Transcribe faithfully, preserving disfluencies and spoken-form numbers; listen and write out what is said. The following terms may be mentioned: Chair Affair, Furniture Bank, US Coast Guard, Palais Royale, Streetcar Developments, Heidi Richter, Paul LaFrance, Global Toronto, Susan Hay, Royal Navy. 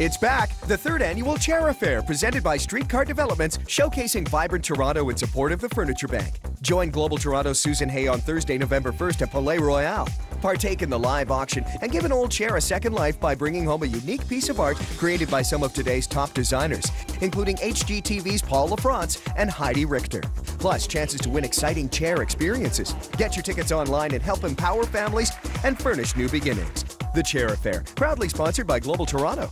It's back, the third annual Chair Affair, presented by Streetcar Developments, showcasing vibrant Toronto in support of the Furniture Bank. Join Global Toronto's Susan Hay on Thursday, November first at Palais Royale. Partake in the live auction and give an old chair a second life by bringing home a unique piece of art created by some of today's top designers, including H G T V's Paul LaFrance and Heidi Richter. Plus, chances to win exciting chair experiences. Get your tickets online and help empower families and furnish new beginnings. The Chair Affair, proudly sponsored by Global Toronto.